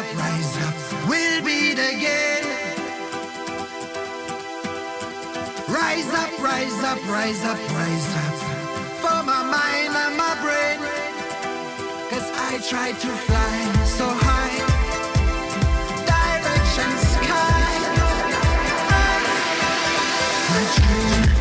up, rise up, we'll beat again. Rise up, rise up, rise up, rise up, for my mind and my brain. 'Cause I tried to fly so high, direction sky. My dream.